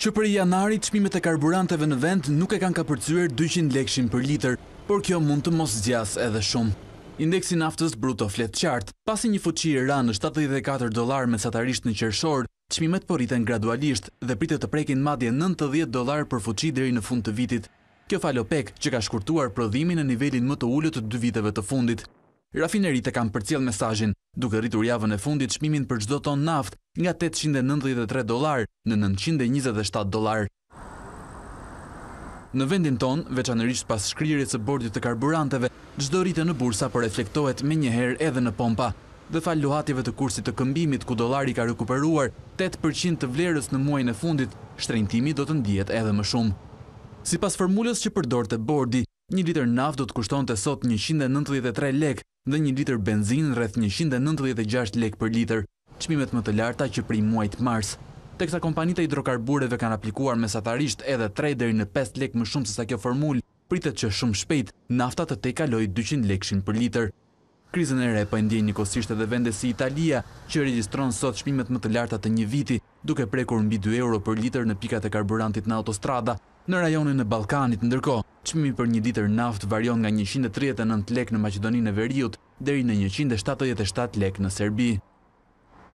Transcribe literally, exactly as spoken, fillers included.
që për janari çmimet e karburanteve në vend nuk e kanë kapërcyer dyqind lekshin për liter, por kjo mund të mos zgjasë edhe shumë. Indeksi naftës bruto flet qartë, pasi një fuqi i ra në shtatëdhjetë e katër dollar mesatarisht në qershor, çmimet po rriten gradualisht dhe pritet të prekin madje nëntëdhjetë dollar për fuqi deri në fund të vitit. Kjo fal OPEC që ka shkurtuar prodhimin në nivelin më të ulët të dy viteve të fundit. Rafineritë kanë përcjell mesazhin, duke rritur javën e fundit çmimin për çdo ton naftë nga tetëqind e nëntëdhjetë e tre dollar në nëntëqind e njëzet e shtatë dollar. Në vendin ton, veçanërisht pas shkrirjes së bordit të karburanteve, çdo rritje në bursa po reflektohet menjëherë edhe në pompa, dhe fal luhatjeve të kursit të këmbimit ku dollari ka rikuperuar tetë përqind të vlerës në muajin e fundit, shtrëngtimi do të ndihet edhe më shumë. Sipas formulës që përdorte bordi, një litër naftë do të kushtonte sot njëqind e nëntëdhjetë e tre lek dhe një litër benzinë rreth njëqind e nëntëdhjetë e gjashtë lek për litër, çmimet më të larta që prej muajit mars. Teksa kompanitë e hidrokarbureve kanë aplikuar mesatarisht edhe tre deri në pesë lek më shumë se sa kjo formulë, pritet që shumë shpejt nafta të tejkaloj dyqind lekshin për litër. Krizën e re po e ndjejnë njëkohësisht edhe vende si Italia, që regjistron sot çmimet më të larta të një viti, duke prekur mbi dy euro për litër në pikat e karburantit në autostrada. Në rajonin e Ballkanit, ndërkohë, çmimi për një litër naftë varion nga njëqind e tridhjetë e nëntë lek në Maqedoninë e Veriut deri në njëqind e shtatëdhjetë e shtatë lek në Serbi.